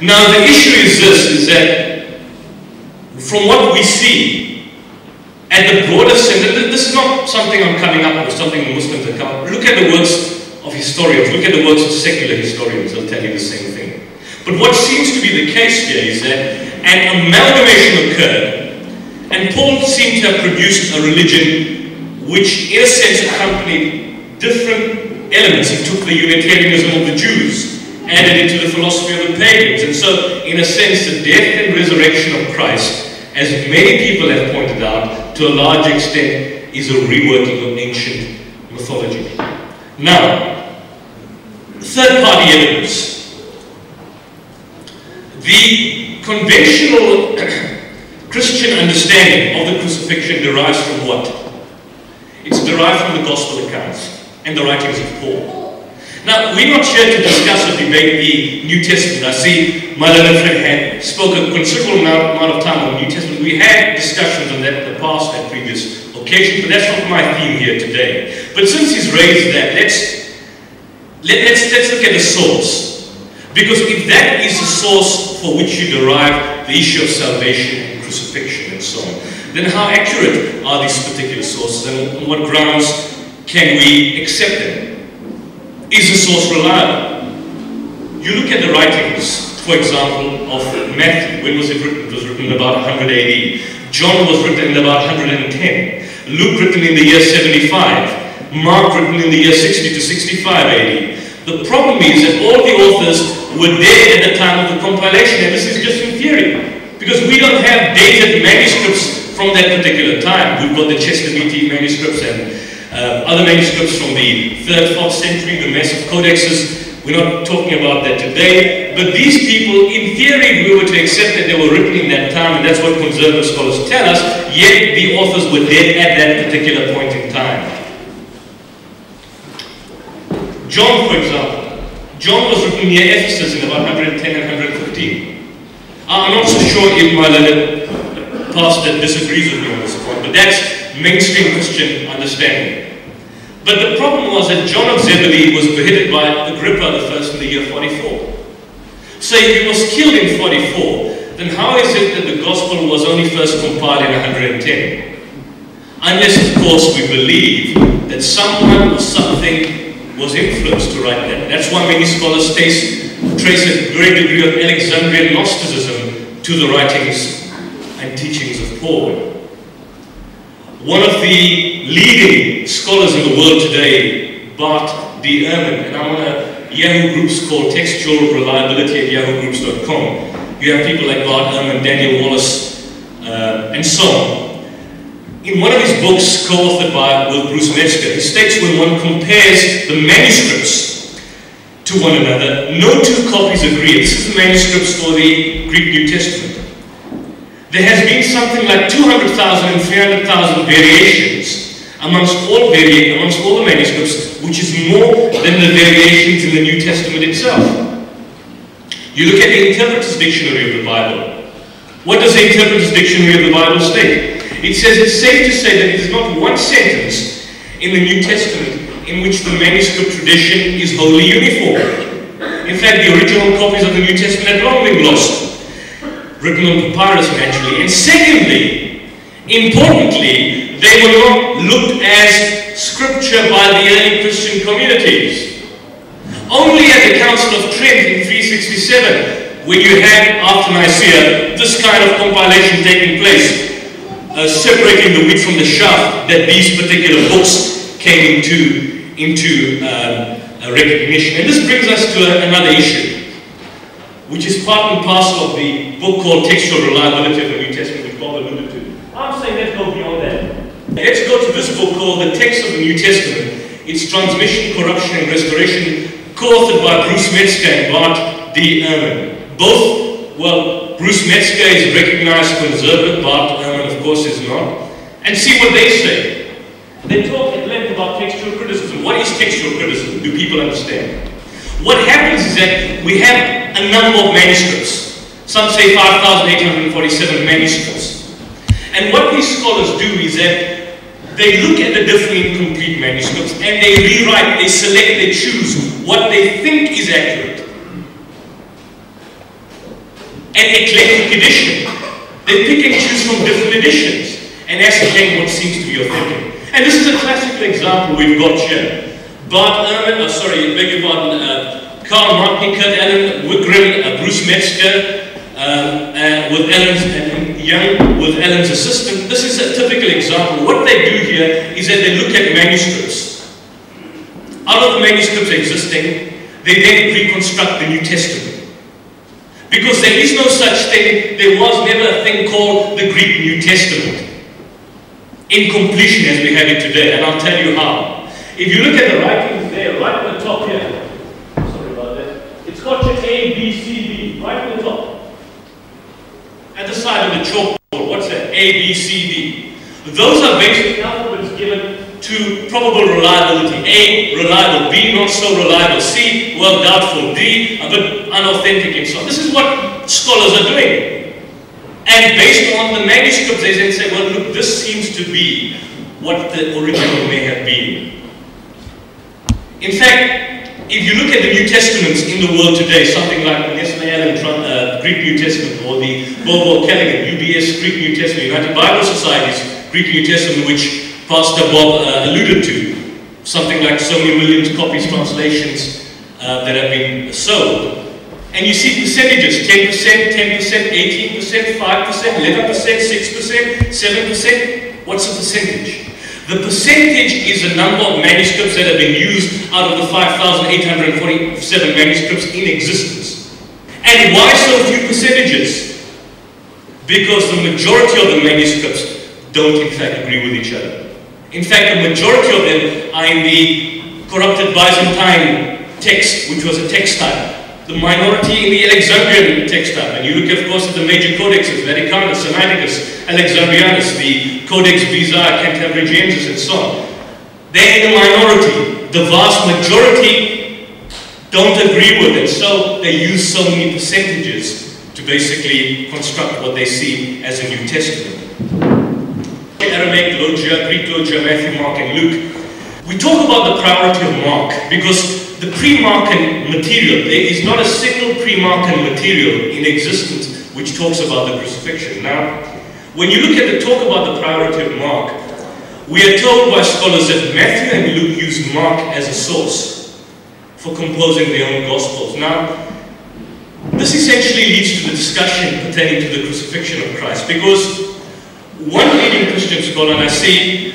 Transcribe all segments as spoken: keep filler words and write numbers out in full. Now the issue is this, is that from what we see, at the broader sense, this is not something I'm coming up with, something Muslims have come up. Look at the works of historians, look at the works of secular historians, they'll tell you the same thing. But what seems to be the case here is that an amalgamation occurred, and Paul seems to have produced a religion which in a sense accompanied different elements. He took the Unitarianism of the Jews, added into the philosophy of the pagans. And so, in a sense, the death and resurrection of Christ, as many people have pointed out, to a large extent, is a reworking of ancient mythology. Now, third-party evidence. The conventional Christian understanding of the crucifixion derives from what? It's derived from the Gospel accounts and the writings of Paul. Now, we're not here to discuss or debate the New Testament. I see Mother Leflin had spoken a considerable amount of time on the New Testament. We had discussions on that in the past and previous occasions, but that's not my theme here today. But since he's raised that, let's, let, let's, let's look at the source. Because if that is the source for which you derive the issue of salvation and crucifixion and so on, then how accurate are these particular sources and on what grounds can we accept them? Is the source reliable? You look at the writings, for example, of Matthew. When was it written? It was written about one hundred A D. John was written in about one hundred ten. Luke written in the year seventy-five. Mark written in the year sixty to sixty-five A D. The problem is that all the authors were there at the time of the compilation, and this is just in theory, because we don't have dated manuscripts from that particular time. We've got the Chester Beatty manuscripts and Uh, other manuscripts from the third, fourth century, the massive codexes. We're not talking about that today. But these people, in theory, we were to accept that they were written in that time, and that's what conservative scholars tell us, yet the authors were dead at that particular point in time. John, for example. John was written near Ephesus in about one hundred ten and one hundred fifteen. I'm not so sure if my pastor disagrees with me on this point, but that's mainstream Christian understanding. But the problem was that John of Zebedee was beheaded by Agrippa the First in the year forty-four. So if he was killed in forty-four, then how is it that the Gospel was only first compiled in one hundred ten? Unless, of course, we believe that someone or something was influenced to write that. That's why many scholars trace a great degree of Alexandrian Gnosticism to the writings and teachings of Paul. One of the leading scholars in the world today, Bart D. Ehrman, and I'm on a Yahoo Groups called Textual Reliability at yahoo groups dot com. You have people like Bart Ehrman, Daniel Wallace, uh, and so on. In one of his books, co-authored by Bruce Metzger, he states when one compares the manuscripts to one another, no two copies agree. This is the manuscripts for the Greek New Testament. There has been something like two hundred thousand and three hundred thousand variations amongst all, vari amongst all the manuscripts, which is more than the variations in the New Testament itself. You look at the Interpreter's Dictionary of the Bible. What does the Interpreter's Dictionary of the Bible state? It says it's safe to say that there is not one sentence in the New Testament in which the manuscript tradition is wholly uniform. In fact, the original copies of the New Testament had long been lost, written on papyrus naturally, and secondly, importantly, they were not looked as scripture by the early Christian communities. Only at the Council of Trent in three sixty-seven, when you had, after Nicaea, this kind of compilation taking place, uh, separating the wheat from the chaff, that these particular books came into, into um, recognition. And this brings us to a, another issue, which is part and parcel of the book called Textual Reliability of the New Testament, which Bob alluded to. I'm saying let's go beyond that. Let's go to this book called The Text of the New Testament. It's Transmission, Corruption and Restoration, co-authored by Bruce Metzger and Bart D. Ehrman. Both, well, Bruce Metzger is recognized conservative, Bart Ehrman, of course, is not. And see what they say. They talk at length about textual criticism. What is textual criticism? Do people understand? What happens is that we have a number of manuscripts. Some say five thousand eight hundred forty-seven manuscripts. And what these scholars do is that they look at the different incomplete manuscripts and they rewrite, they select, they choose what they think is accurate. an eclectic edition. They pick and choose from different editions and ascertain what seems to be authentic. And this is a classical example we've got here. Bart Ehrman, oh, sorry, beg your pardon, uh, Karl Martny, Kurt Allen, Wigrin, uh, Bruce Metzger, um, uh, with Allen's, and Young with Allen's assistant. This is a typical example. What they do here is that they look at manuscripts. Out of the manuscripts existing, they then reconstruct the New Testament. Because there is no such thing, there was never a thing called the Greek New Testament in completion as we have it today, and I'll tell you how. If you look at the writings there, right at the top here, sorry about that, it's got your A, B, C, D, right at the top. At the side of the chalkboard, what's that? A, B, C, D. Those are basically alphabets given to probable reliability. A, reliable, B, not so reliable, C, well, doubtful, D, a bit unauthentic, and so on. This is what scholars are doing. And based on the manuscripts, they then say, well, look, this seems to be what the original may have been. In fact, if you look at the New Testaments in the world today, something like the Nestle Aland uh, Greek New Testament, or the Bobo Callaghan U B S Greek New Testament, United Bible Society's Greek New Testament, which Pastor Bob uh, alluded to, something like so many millions copies, translations uh, that have been sold. And you see percentages, ten percent, ten percent, eighteen percent, five percent, eleven percent, six percent, seven percent. What's a percentage? The percentage is the number of manuscripts that have been used out of the five thousand eight hundred forty-seven manuscripts in existence. And why so few percentages? Because the majority of the manuscripts don't in fact agree with each other. In fact, the majority of them are in the corrupted Byzantine text, which was a text type. The minority in the Alexandrian text type, and you look, of course, at the major codexes, Vaticanus, Sinaiticus, Alexandrianus, the Codex Visa, Cantabrigences, and so on. They're in the minority. The vast majority don't agree with it, so they use so many percentages to basically construct what they see as a New Testament. Aramaic Logia, Greek Logia, Matthew, Mark, and Luke. We talk about the priority of Mark because the pre-Markan material, there is not a single pre-Markan material in existence which talks about the crucifixion. Now, when you look at the talk about the priority of Mark, we are told by scholars that Matthew and Luke used Mark as a source for composing their own Gospels. Now, this essentially leads to the discussion pertaining to the crucifixion of Christ, because one leading Christian scholar, and I see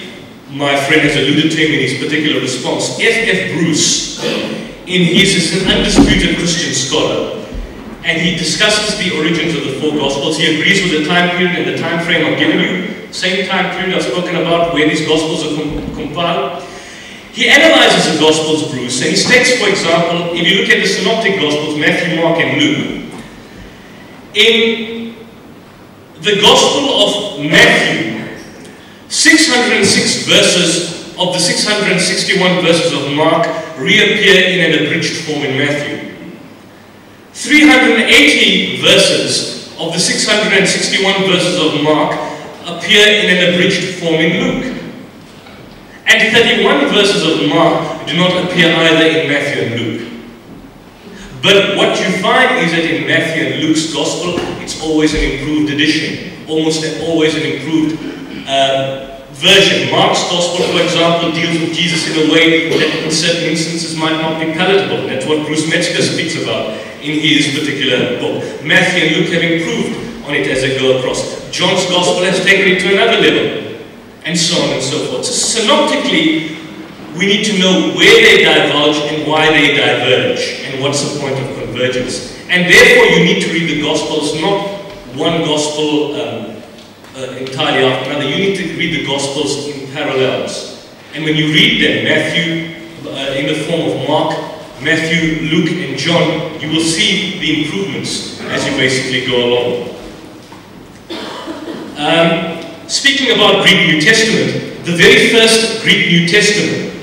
my friend has alluded to him in his particular response, F F Bruce, in his, is an undisputed Christian scholar, and he discusses the origins of the four Gospels. He agrees with the time period and the time frame I've given you, same time period I've spoken about where these Gospels are com compiled. He analyzes the Gospels, Bruce, and he states, for example, if you look at the Synoptic Gospels, Matthew, Mark, and Luke, in the Gospel of Matthew, six hundred six verses of the six hundred sixty-one verses of Mark reappear in an abridged form in Matthew. three hundred eighty verses of the six hundred sixty-one verses of Mark appear in an abridged form in Luke. And thirty-one verses of Mark do not appear either in Matthew and Luke. But what you find is that in Matthew and Luke's Gospel, it's always an improved edition, almost always an improved Uh, version. Mark's Gospel, for example, deals with Jesus in a way that in certain instances might not be palatable. That's what Bruce Metzger speaks about in his particular book. Matthew and Luke have improved on it as they go across. John's Gospel has taken it to another level, and so on and so forth. So synoptically, we need to know where they diverge and why they diverge, and what's the point of convergence. And therefore, you need to read the Gospels, not one Gospel um, Uh, entirely after another. You need to read the Gospels in parallels. And when you read them, Matthew uh, in the form of Mark, Matthew, Luke, and John, you will see the improvements as you basically go along. Um, speaking about Greek New Testament, the very first Greek New Testament,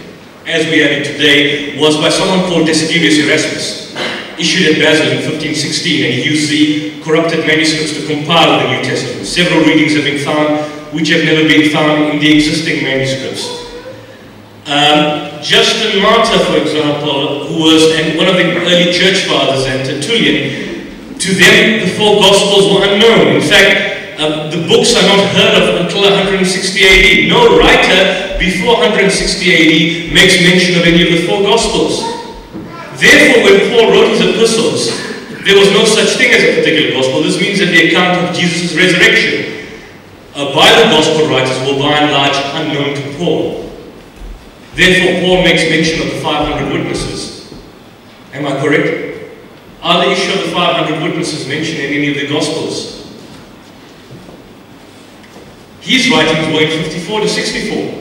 as we have it today, was by someone called Desiderius Erasmus, issued at Basel in fifteen sixteen, and he used the corrupted manuscripts to compile the New Testament. Several readings have been found which have never been found in the existing manuscripts. Um, Justin Martyr, for example, who was and one of the early church fathers, and Tertullian, to them the four Gospels were unknown. In fact, uh, the books are not heard of until one hundred sixty A D. No writer before one hundred sixty A D makes mention of any of the four Gospels. Therefore, when Paul wrote his epistles, there was no such thing as a particular Gospel. This means that the account of Jesus' resurrection uh, by the Gospel writers were by and large unknown to Paul. Therefore, Paul makes mention of the five hundred witnesses. Am I correct? Are the issue of the five hundred witnesses mentioned in any of the Gospels? His writings were in fifty-four to sixty-four.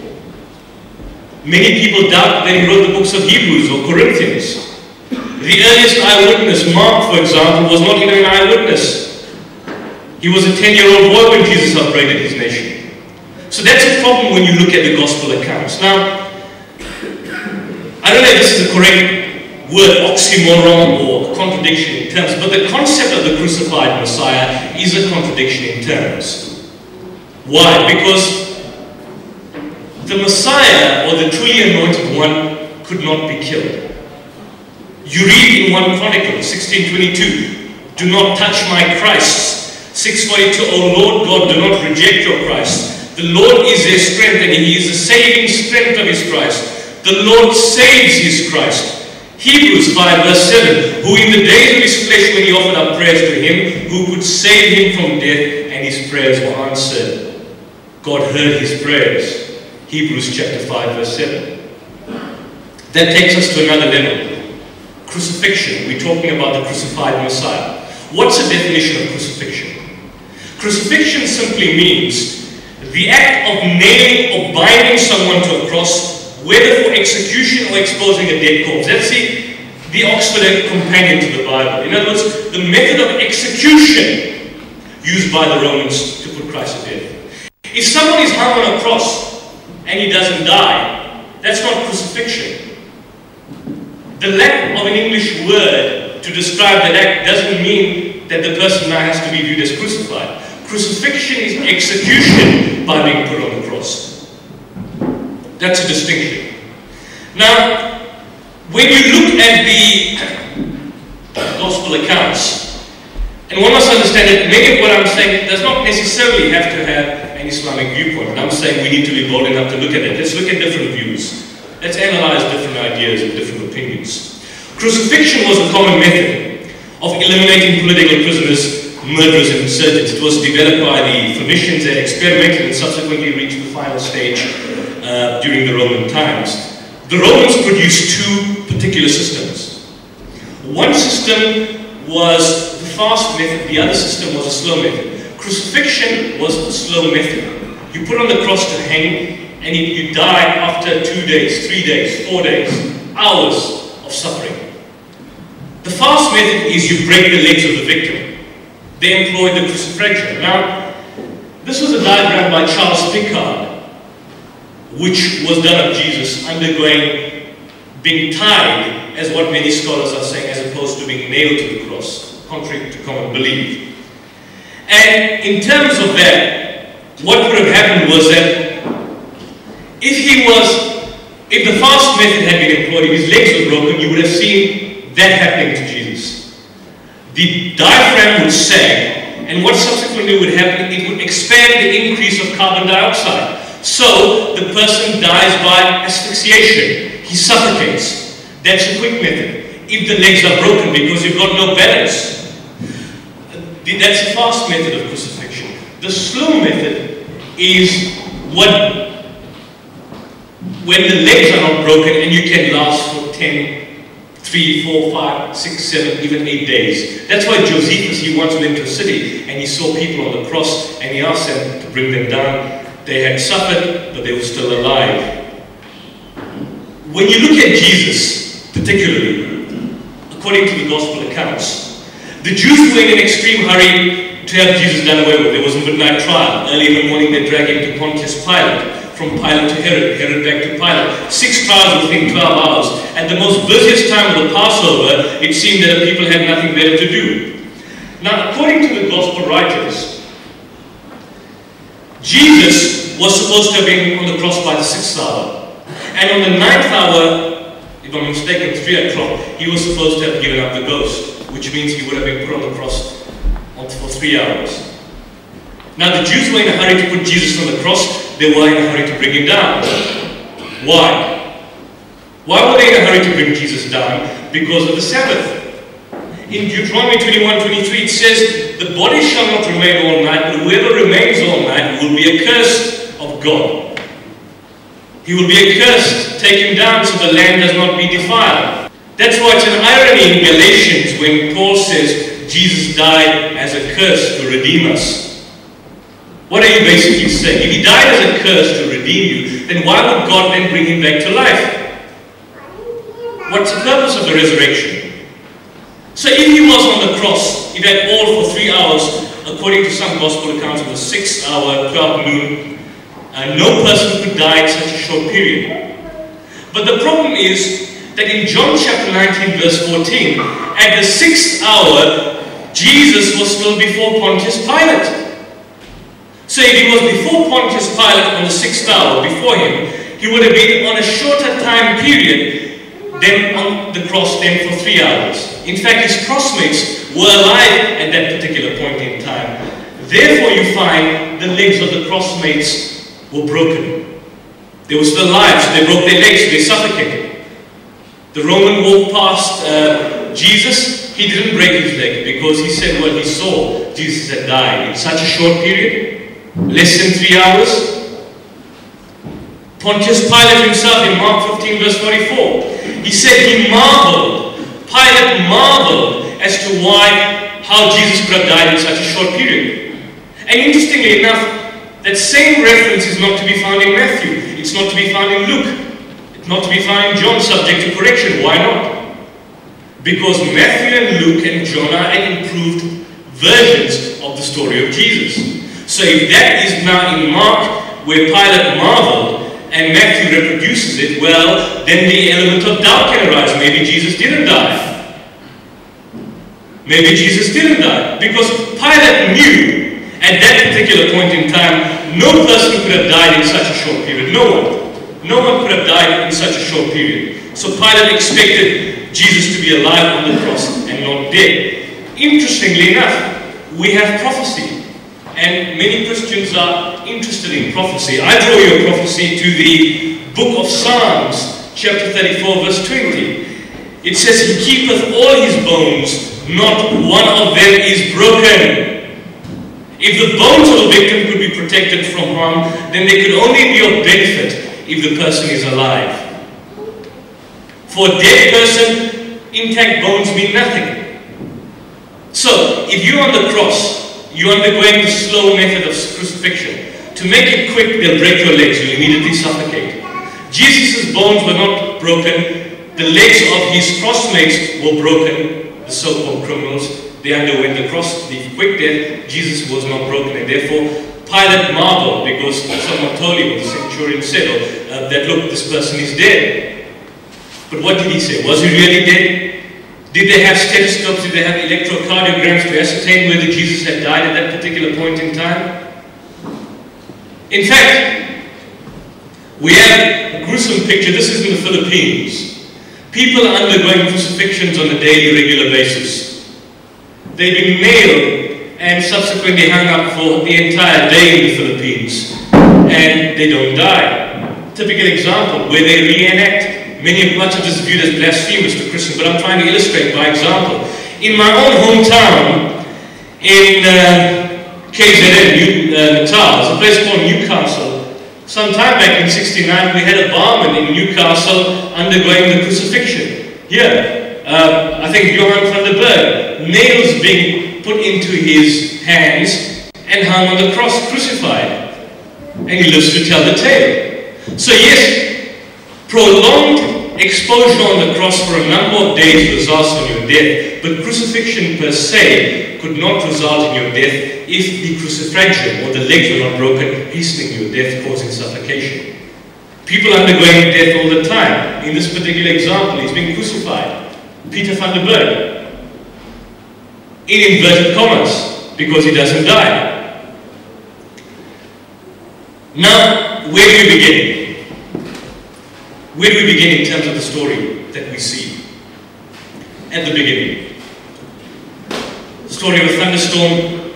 Many people doubt that he wrote the books of Hebrews or Corinthians. The earliest eyewitness, Mark, for example, was not even an eyewitness. He was a ten-year-old boy when Jesus upbraided his nation. So that's a problem when you look at the Gospel accounts. Now, I don't know if this is the correct word, oxymoron or contradiction in terms, but the concept of the crucified Messiah is a contradiction in terms. Why? Because the Messiah, or the truly anointed one, could not be killed. You read in First Chronicles sixteen twenty-two, "Do not touch my Christ." six forty-two, "O Lord God, do not reject your Christ. The Lord is their strength, and he is the saving strength of his Christ. The Lord saves his Christ." Hebrews five verse seven, "Who in the days of his flesh, when he offered up prayers to him, who could save him from death, and his prayers were answered." God heard his prayers. Hebrews chapter five verse seven. That takes us to another level. Crucifixion. We're talking about the crucified Messiah. What's the definition of crucifixion? Crucifixion simply means the act of nailing or binding someone to a cross, whether for execution or exposing a dead corpse. That's the, the Oxford companion to the Bible. In other words, the method of execution used by the Romans to put Christ to death. If someone is hung on a cross and he doesn't die, that's not crucifixion. The lack of an English word to describe that act doesn't mean that the person now has to be viewed as crucified. Crucifixion is execution by being put on the cross. That's a distinction. Now, when you look at the Gospel accounts, and one must understand that many of what I'm saying does not necessarily have to have an Islamic viewpoint. And I'm saying we need to be bold enough to look at it. Let's look at different views. Let's analyze different ideas and different opinions. Crucifixion was a common method of eliminating political prisoners, murderers, and insurgents. It was developed by the Phoenicians and experimented and subsequently reached the final stage Uh, during the Roman times. The Romans produced two particular systems. One system was the fast method, the other system was a slow method. Crucifixion was the slow method. You put on the cross to hang, and if you die after two days, three days, four days, hours of suffering. The fast method is you break the legs of the victim. They employed the crucifixion. Now, this was a diagram by Charles Picard, which was done of Jesus undergoing, being tied, as what many scholars are saying, as opposed to being nailed to the cross, contrary to common belief. And in terms of that, what would have happened was that if he was, if the fast method had been employed, if his legs were broken, you would have seen that happening to Jesus. The diaphragm would sag, and what subsequently would happen, it would expand the increase of carbon dioxide. So, the person dies by asphyxiation. He suffocates. That's a quick method. If the legs are broken because you've got no balance, that's the fast method of crucifixion. The slow method is what, when the legs are not broken and you can last for ten, three, four, five, six, seven, even eight days. That's why Josephus, he once went to a city and he saw people on the cross and he asked them to bring them down. They had suffered, but they were still alive. When you look at Jesus, particularly, according to the Gospel accounts, the Jews were in an extreme hurry to have Jesus done away with. There was a midnight trial. Early in the morning, they dragged him to Pontius Pilate, from Pilate to Herod, Herod back to Pilate. Six trials within twelve hours. At the most busiest time of the Passover, it seemed that the people had nothing better to do. Now, according to the Gospel writers, Jesus was supposed to have been on the cross by the sixth hour. And on the ninth hour, if I'm mistaken, three o'clock, he was supposed to have given up the ghost, which means he would have been put on the cross three hours. Now the Jews were in a hurry to put Jesus on the cross. They were in a hurry to bring him down. Why? Why were they in a hurry to bring Jesus down? Because of the Sabbath. In Deuteronomy twenty-one twenty-three it says, the body shall not remain all night, but whoever remains all night will be accursed of God. He will be accursed. Take him down so the land does not be defiled. That's why it's an irony in Galatians when Paul says Jesus died as a curse to redeem us. What are you basically saying? If he died as a curse to redeem you, then why would God then bring him back to life? What's the purpose of the resurrection? So if he was on the cross, if at all for three hours, according to some gospel accounts it was six hour, twelve noon, uh, no person could die in such a short period. But the problem is that in John chapter nineteen verse fourteen, at the sixth hour, Jesus was still before Pontius Pilate. So if he was before Pontius Pilate on the sixth hour, before him, he would have been on a shorter time period than on the cross then for three hours. In fact, his crossmates were alive at that particular point in time. Therefore, you find the legs of the crossmates were broken. They were still alive, so they broke their legs, they suffocated. The Roman walked past uh, Jesus, he didn't break his leg because he said what he saw. Jesus had died in such a short period, less than three hours. Pontius Pilate himself in Mark fifteen verse forty-four, he said he marveled. Pilate marveled as to why, how Jesus could have died in such a short period. And interestingly enough, that same reference is not to be found in Matthew. It's not to be found in Luke. It's not to be found in John, subject to correction. Why not? Because Matthew and Luke and John are improved versions of the story of Jesus. So if that is now in Mark, where Pilate marveled, and Matthew reproduces it, well, then the element of doubt can arise. Maybe Jesus didn't die. Maybe Jesus didn't die. Because Pilate knew, at that particular point in time, no person could have died in such a short period. No one. No one could have died in such a short period. So Pilate expected Jesus to be alive on the cross and not dead. Interestingly enough, we have prophecy. And many Christians are interested in prophecy. I draw your prophecy to the book of Psalms, chapter thirty-four, verse twenty. It says, he keepeth all his bones, not one of them is broken. If the bones of a victim could be protected from harm, then they could only be of benefit if the person is alive. For a dead person, intact bones mean nothing. So, if you're on the cross, you undergoing the slow method of crucifixion. To make it quick, they'll break your legs. You'll immediately suffocate. Jesus' bones were not broken. The legs of his crossmates were broken. The so-called criminals, they underwent the cross, the quick death. Jesus was not broken. And therefore, Pilate marveled because someone told him, the centurion said, oh, uh, that look, this person is dead. But what did he say? Was he really dead? Did they have stethoscopes? Did they have electrocardiograms to ascertain whether Jesus had died at that particular point in time? In fact, we have a gruesome picture. This is in the Philippines. People are undergoing crucifixions on a daily, regular basis. They've been nailed and subsequently hung up for the entire day in the Philippines. And they don't die. Typical example where they reenact. Many of much of this is viewed as blasphemous to Christians, but I'm trying to illustrate by example. In my own hometown, in uh, K Z N, uh, Natal, there's a place called Newcastle. Some time back in sixty-nine, we had a barman in Newcastle undergoing the crucifixion. Here, uh, I think Johan van der Berg, nails being put into his hands and hung on the cross, crucified. And he lives to tell the tale. So yes, prolonged exposure on the cross for a number of days results in your death, but crucifixion per se could not result in your death if the crucifixion or the legs were not broken, hastening your death, causing suffocation. People undergoing death all the time. In this particular example, he's been crucified. Peter van der Berg, in inverted commas, because he doesn't die. Now, where do we begin? Where do we begin in terms of the story that we see? At the beginning. The story of a thunderstorm,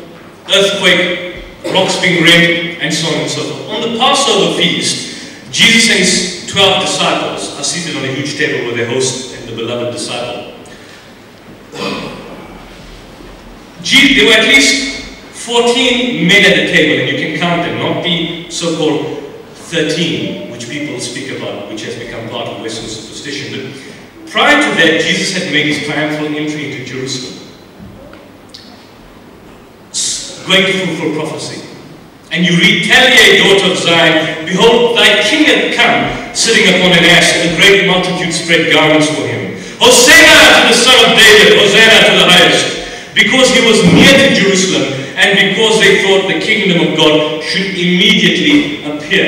earthquake, rocks being rent, and so on and so forth. On the Passover feast, Jesus and his twelve disciples are seated on a huge table with their host and the beloved disciple. There were at least fourteen men at the table, and you can count them, not the so-called thirteen, which people speak about, which has become part of Western superstition. But prior to that, Jesus had made his triumphal entry into Jerusalem, going to fulfill prophecy. And you read, "Tell ye, daughter of Zion, behold, thy king hath come, sitting upon an ass, and a great multitude spread garments for him. Hosanna to the Son of David, Hosanna to the highest." Because he was near to Jerusalem, and because they thought the kingdom of God should immediately appear.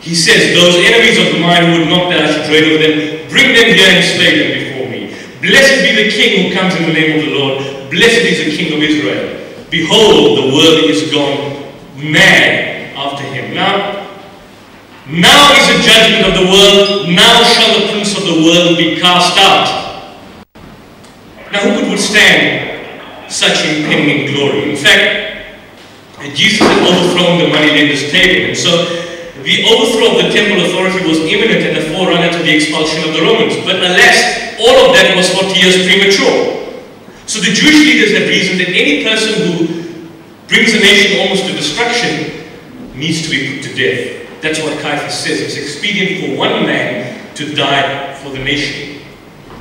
He says, "Those enemies of mine who would not that I should tread over them, bring them here and slay them before me. Blessed be the king who comes in the name of the Lord. Blessed is the king of Israel. Behold, the world is gone mad after him." Now, now is the judgment of the world. Now shall the prince of the world be cast out. Now who could withstand such impending glory? In fact, Jesus had overthrown the moneylenders' table, and so the overthrow of the temple authority was imminent and a forerunner to the expulsion of the Romans. But alas, all of that was forty years premature. So the Jewish leaders had reasoned that any person who brings a nation almost to destruction needs to be put to death. That's what Caiaphas says. It's expedient for one man to die for the nation.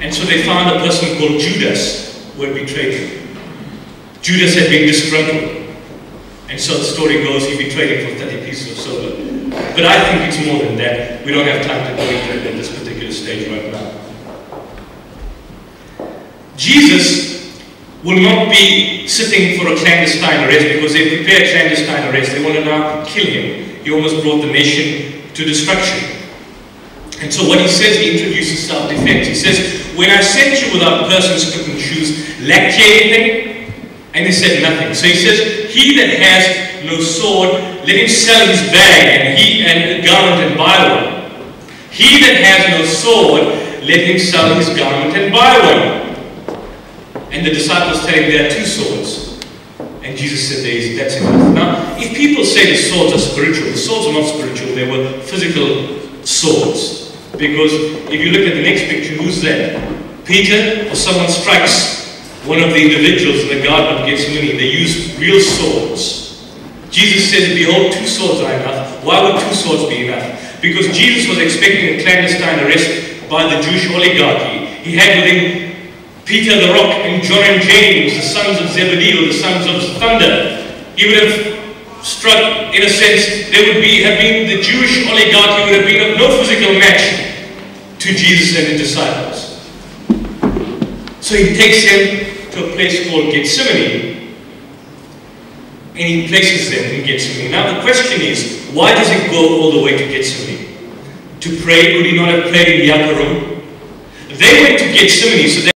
And so they found a person called Judas who had betrayed him. Judas had been disgruntled. And so the story goes, he betrayed him for thirty pieces of silver. But I think it's more than that. We don't have time to go into it at this particular stage right now. Jesus will not be sitting for a clandestine arrest because they prepared clandestine arrest. They want to now kill him. He almost brought the nation to destruction. And so what he says, he introduces self-defense. He says, "When I sent you without persons, coat, and shoes, lacked ye anything?" And they said nothing. So he says, "He that has no sword, let him sell his bag and he and a garment and buy one. He that has no sword, let him sell his garment and buy one." And the disciples tell him there are two swords. And Jesus said, there is, that's enough. Now, if people say the swords are spiritual, the swords are not spiritual, they were physical swords. Because if you look at the next picture, who's that? Peter, or someone strikes one of the individuals in the garden of Gethsemane. They used real swords. Jesus says, "Behold, two swords are enough." Why would two swords be enough? Because Jesus was expecting a clandestine arrest by the Jewish oligarchy. He had with him Peter the Rock and John and James, the sons of Zebedee, or the sons of thunder. He would have struck, in a sense, there would be, have been the Jewish oligarchy would have been of no physical match to Jesus and his disciples. So he takes him to a place called Gethsemane, and he places them in Gethsemane. Now the question is, why does he go all the way to Gethsemane? To pray? Could he not have prayed in the upper room? They went to Gethsemane so that